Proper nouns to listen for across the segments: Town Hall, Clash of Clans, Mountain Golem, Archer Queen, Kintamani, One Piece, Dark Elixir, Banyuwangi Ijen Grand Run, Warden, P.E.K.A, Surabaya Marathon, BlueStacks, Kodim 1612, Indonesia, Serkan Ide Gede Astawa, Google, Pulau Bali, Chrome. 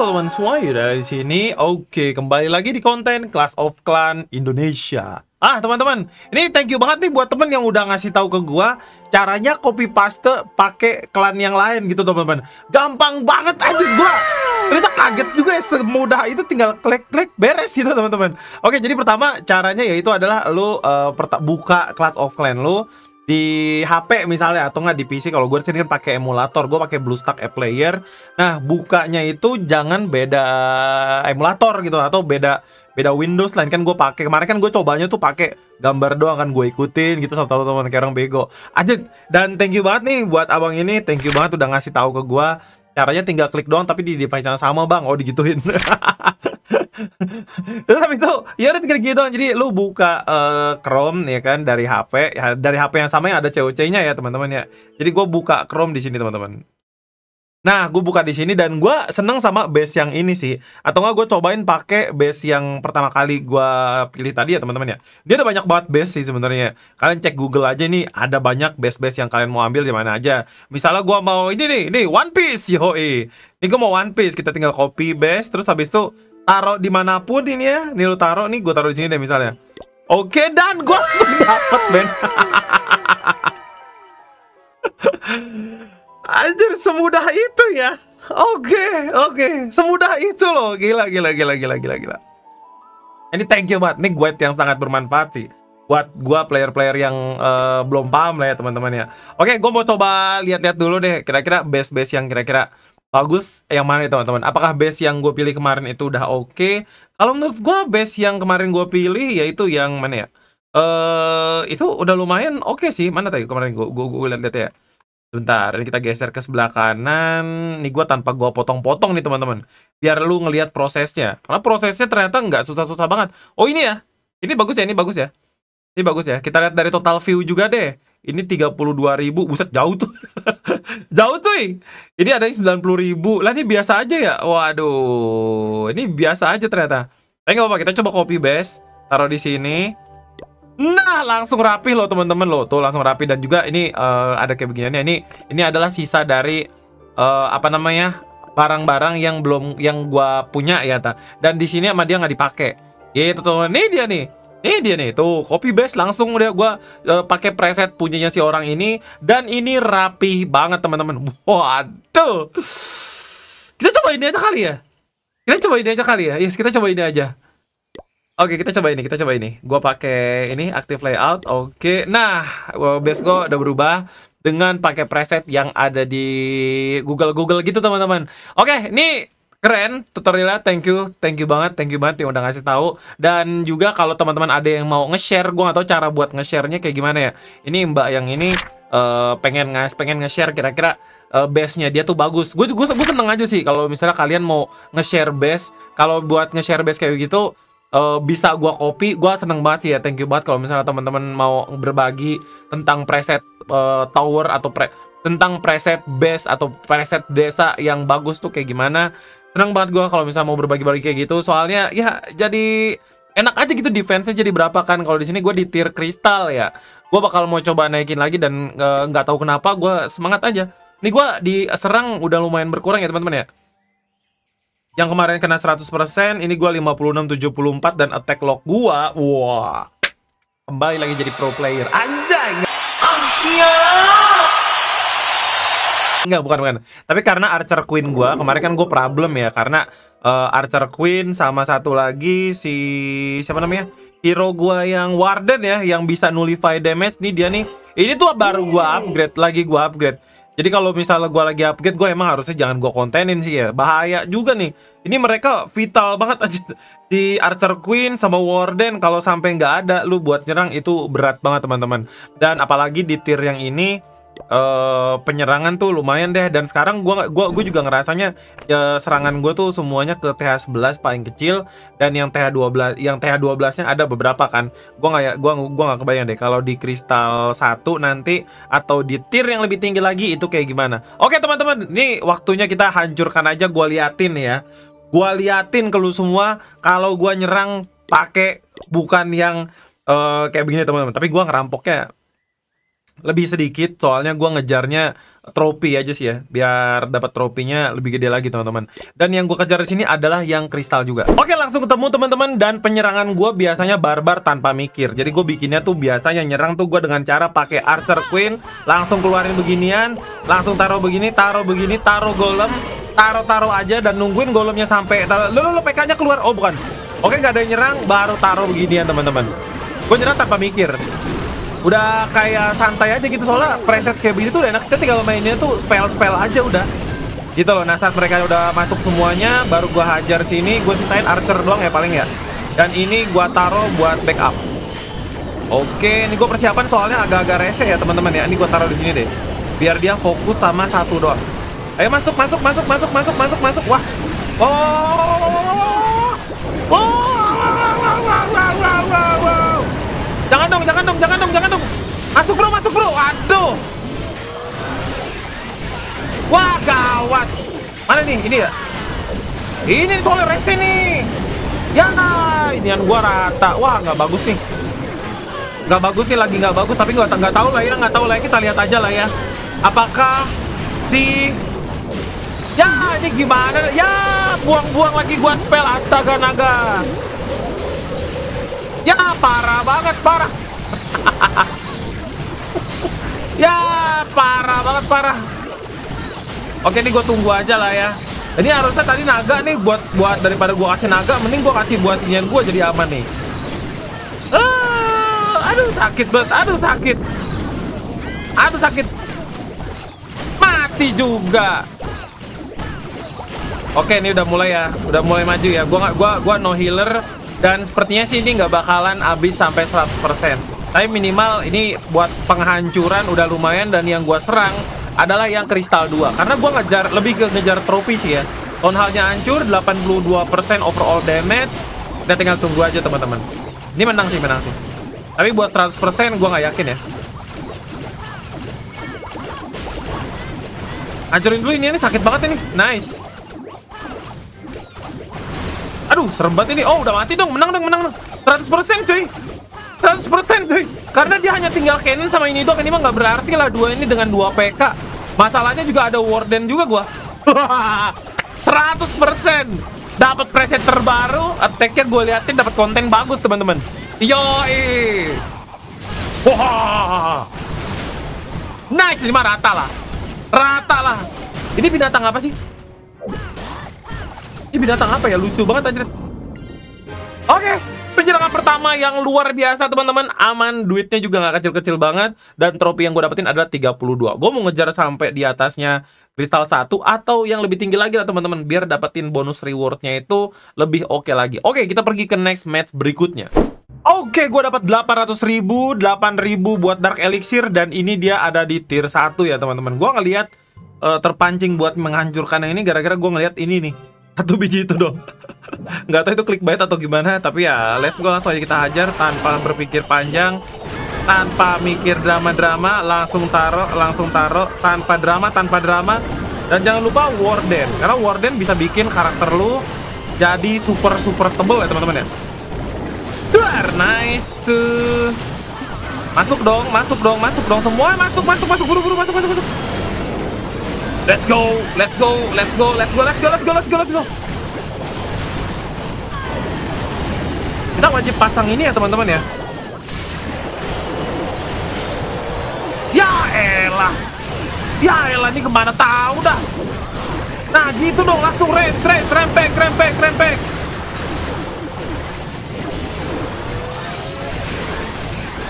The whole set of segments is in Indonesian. teman-teman semua ya di sini. Oke, kembali lagi di konten Clash of Clans Indonesia. Teman-teman, ini thank you banget nih buat temen yang udah ngasih tahu ke gua caranya copy paste pakai klan yang lain gitu, teman-teman. Gampang banget aja gua. Ternyata kaget juga ya, semudah itu tinggal klik-klik beres gitu, teman-teman. Oke, jadi pertama caranya yaitu adalah lu buka Clash of Clans lu di HP misalnya atau nggak di PC. Kalau gue sini kan pakai emulator, gue pakai BlueStacks app player. Nah, bukanya itu jangan beda emulator gitu atau beda Windows lain. Kan gue pakai kemarin kan gue cobanya tuh pakai gambar doang, kan gue ikutin gitu sama teman-teman kayak orang bego aja. Dan thank you banget nih buat abang ini, thank you banget udah ngasih tahu ke gue caranya tinggal klik doang tapi di device yang sama, Bang. Oh, digituin. Terus habis itu ya udah tinggal gini doang. Jadi lu buka Chrome ya kan dari HP, yang sama yang ada COC-nya ya, teman-teman ya. Jadi gue buka Chrome di sini, teman-teman. Nah, gue buka di sini dan gue seneng sama base yang ini sih. Atau nggak gue cobain pakai base yang pertama kali gue pilih tadi ya, teman-teman ya. Dia ada banyak banget base sih sebenarnya. Kalian cek Google aja nih, ada banyak base-base yang kalian mau ambil di mana aja. Misalnya gue mau ini nih, One Piece, yoi. Ini gue mau One Piece, kita tinggal copy base, terus habis itu taruh dimanapun ini ya. Nih lu taruh, nih gue taruh di sini deh misalnya. Oke, dan gue langsung dapet, men. Anjir, semudah itu ya. Oke, semudah itu loh. Gila. Ini thank you banget. Ini guide yang sangat bermanfaat sih buat gua player-player yang belum paham lah ya, teman-teman ya. Oke, gua mau coba lihat-lihat dulu deh kira-kira base-base yang kira-kira bagus yang mana ya, teman-teman. Apakah base yang gua pilih kemarin itu udah oke? Kalau menurut gua base yang kemarin gua pilih yaitu yang mana ya? Itu udah lumayan oke sih. Mana tadi kemarin gua lihat-lihat ya. Bentar, ini kita geser ke sebelah kanan. Nih gue tanpa gue potong-potong nih, teman-teman. Biar lu ngelihat prosesnya. Karena prosesnya ternyata nggak susah-susah banget. Oh, ini ya. Ini bagus ya, ini bagus ya. Kita lihat dari total view juga deh. Ini 32.000. Buset, jauh tuh. Jauh cuy. Ini ada yang 90.000. Lah, ini biasa aja ya. Waduh. Ini biasa aja ternyata. Tapi nggak apa-apa, kita coba copy paste. Taruh di sini. Nah, langsung rapi loh, teman-teman loh. Tuh langsung rapi. Dan juga ini ada kayak beginiannya. Ini adalah sisa dari apa namanya, barang-barang yang belum, yang gua punya ya ta. Dan di sini sama dia nggak dipakai. Gitu, teman-teman. Ini dia nih. Tuh copy paste langsung udah gua pakai preset punyanya si orang ini. Dan ini rapi banget, teman-teman. Waduh. Kita coba ini aja kali ya. Yes, kita coba ini aja. Oke, kita coba ini. Gua pakai ini active layout. Oke. Nah, base gua udah berubah dengan pakai preset yang ada di Google gitu, teman-teman. Oke, ini keren tutorialnya. Thank you banget yang udah ngasih tahu. Dan juga kalau teman-teman ada yang mau nge-share, gua nggak tahu cara buat nge-share-nya kayak gimana ya. Ini Mbak yang ini pengen nge-share kira-kira base-nya dia tuh bagus. Gue seneng aja sih kalau misalnya kalian mau nge-share base. Kalau buat nge-share base kayak gitu, bisa gua copy, gua seneng banget sih ya. Thank you banget kalau misalnya teman-teman mau berbagi tentang preset tower atau tentang preset base atau preset desa yang bagus tuh kayak gimana. Seneng banget gua kalau misalnya mau berbagi-bagi kayak gitu. Soalnya ya jadi enak aja gitu, defense-nya jadi berapa kan. Kalau di sini gua di tier kristal ya. Gua bakal mau coba naikin lagi dan nggak tahu kenapa gua semangat aja. Nih gua diserang udah lumayan berkurang ya, teman-teman ya. Yang kemarin kena 100%, ini gua 56-74 dan attack lock gua. Wah. Kembali lagi jadi pro player. Anjay. Enggak, bukan. Tapi karena Archer Queen gua, kemarin kan gua problem ya karena Archer Queen sama satu lagi si siapa namanya? Hero gua yang Warden ya, yang bisa nullify damage nih dia nih. Ini tuh baru gua upgrade, Jadi kalau misalnya gue lagi upgrade, gue emang harusnya jangan gue kontenin sih ya. Bahaya juga nih. Ini mereka vital banget aja. Di Archer Queen sama Warden, kalau sampai nggak ada, lu buat nyerang itu berat banget, teman-teman. Dan apalagi di tier yang ini, penyerangan tuh lumayan deh. Dan sekarang gue juga ngerasanya serangan gue tuh semuanya ke TH11 paling kecil. Dan yang TH12, yang TH12-nya ada beberapa kan. Gue nggak kebayang deh kalau di kristal 1 nanti atau di tier yang lebih tinggi lagi itu kayak gimana. Oke, teman-teman, ini waktunya kita hancurkan aja. Gue liatin ke lu semua kalau gue nyerang pakai bukan yang kayak begini, teman-teman. Tapi gue ngerampoknya lebih sedikit soalnya gue ngejarnya trofi aja sih ya, biar dapat trofinya lebih gede lagi teman-teman. Dan yang gue kejar di sini adalah yang kristal juga. Oke, langsung ketemu teman-teman. Dan penyerangan gue biasanya barbar tanpa mikir. Jadi gue bikinnya tuh biasanya nyerang tuh gue dengan cara pakai Archer Queen, langsung keluarin beginian, langsung taruh begini, taruh begini, taruh golem, taruh aja dan nungguin golemnya sampai lo PK-nya keluar. Oh bukan. Oke, nggak ada yang nyerang, baru taruh beginian teman-teman. Gue nyerang tanpa mikir. Udah kayak santai aja gitu, soalnya preset kayak begini tuh udah enak, kita tinggal mainnya tuh spell-spell aja udah gitu loh. Nah saat mereka udah masuk semuanya, baru gua hajar sini, gua sisain Archer doang ya paling ya. Dan ini gua taruh buat backup. Oke, ini gua persiapan soalnya agak-agak rese ya teman-teman ya. Ini gua taruh di sini deh, biar dia fokus sama satu doang. Ayo masuk. Wah, oh. Jangan dong. Masuk bro. Aduh. Wah, gawat. Mana nih? Ini ya? Ini soalnya rese nih. Ya, inian gua rata. Wah, nggak bagus nih, lagi nggak bagus. Tapi nggak tahu lah ya, kita lihat aja lah ya. Apakah si... Ya, ini gimana? Ya, buang-buang lagi gua spell. Astaga naga. Ya, parah banget. Ya, parah banget. Oke, ini gue tunggu aja lah ya. Ini harusnya tadi naga nih, buat daripada gue kasih naga, mending gue kasih buat inian gue, jadi aman nih. Aduh sakit banget, aduh sakit. Mati juga. Oke, ini udah mulai ya, maju ya. Gue no healer. Dan sepertinya sih ini nggak bakalan habis sampai 100%. Tapi minimal ini buat penghancuran udah lumayan. Dan yang gua serang adalah yang kristal 2. Karena gua ngejar, lebih ke ngejar trofi sih ya. Town Hall-nya hancur, 82% overall damage. Kita tinggal tunggu aja teman-teman. Ini menang sih. Tapi buat 100% gua nggak yakin ya. Hancurin dulu ini sakit banget ini. Nice. Aduh, serem banget ini. Oh, udah mati dong. Menang dong. 100% cuy. 100% cuy. Karena dia hanya tinggal cannon sama ini doang. Ini mah nggak berarti lah, dua ini dengan 2 PK. Masalahnya juga ada Warden juga gua. 100%. Dapat preset terbaru, attack-nya gue liatin dapat konten bagus, teman-teman. Yoi. Wah. Nice, ini mah rata lah. Ini binatang apa sih? Ini binatang apa ya? Lucu banget anjir. Oke, penyerangan pertama yang luar biasa teman-teman. Aman, duitnya juga nggak kecil-kecil banget. Dan trofi yang gue dapetin adalah 32. Gue mau ngejar sampai di atasnya kristal 1 atau yang lebih tinggi lagi lah teman-teman, biar dapetin bonus rewardnya itu lebih oke lagi. Oke, kita pergi ke next match berikutnya. Oke, gue dapat 800.000, 8.000 buat Dark Elixir. Dan ini dia ada di tier 1 ya teman-teman. Gue ngeliat terpancing buat menghancurkan yang ini gara-gara gue ngeliat ini nih. Satu biji itu dong. Nggak tahu itu clickbait atau gimana, tapi ya let's go, langsung aja kita hajar tanpa berpikir panjang, tanpa mikir drama-drama, langsung taruh tanpa drama. Dan jangan lupa Warden, karena Warden bisa bikin karakter lu jadi super tebel ya teman-teman ya. Duar, nice. Masuk dong semua, masuk buru-buru. Let's go. Kita wajib pasang ini ya teman-teman ya. Ya elah, ini kemana tahu dah. Nah gitu dong, langsung rage, rempek.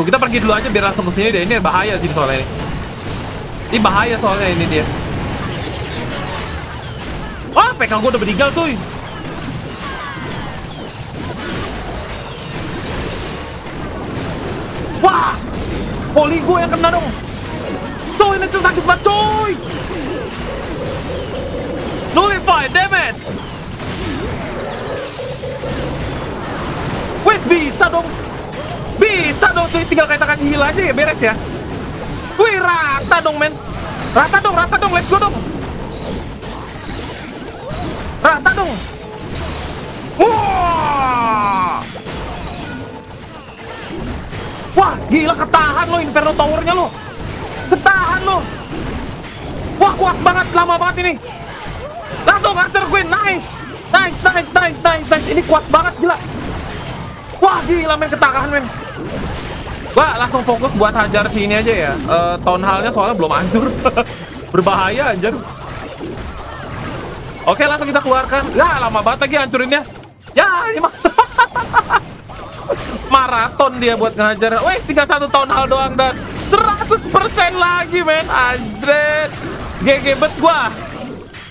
Tuh, kita pergi dulu aja biar langsung ke sini deh. Ini bahaya sih soalnya ini. Ini bahaya soalnya ini dia. Oh, PK gue udah meninggal cuy. Wah, poli gue yang kena dong. Tuh, ini tuh sakit banget cuy. Nullify damage. Wih, bisa dong cuy. Tinggal kita kasih heal aja ya, beres ya. Wih, rata dong men. Rata dong, let's go dong. Wah, gila, ketahan lo Inferno Tower-nya lo. Wah, kuat banget, lama banget ini. Langsung Archer Queen, nice. Nice. Ini kuat banget, gila. Wah, gila men, ketahan men. Wah, langsung fokus buat hajar sini aja ya. Town Hall-nya soalnya belum hancur. Berbahaya anjir. Oke, langsung kita keluarkan. Ya, lama banget lagi hancurinnya. Ya, ini mah maraton dia buat ngehajar. Weh, tinggal 1 Town Hall doang dan 100% lagi, men. Andret. GG bet gua.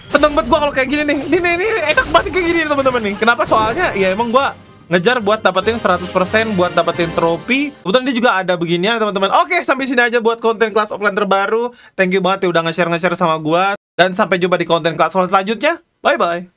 Seneng bet gua kalau kayak gini nih. Ini enak banget kayak gini teman-teman nih. Kenapa? Soalnya ya emang gua ngejar buat dapetin 100%, buat dapetin trofi. Kemudian dia juga ada beginian, teman-teman. Oke, sampai sini aja buat konten Clash of Clans terbaru. Thank you banget ya udah nge-share sama gua. Dan sampai jumpa di konten Clash of Clans selanjutnya. Bye-bye.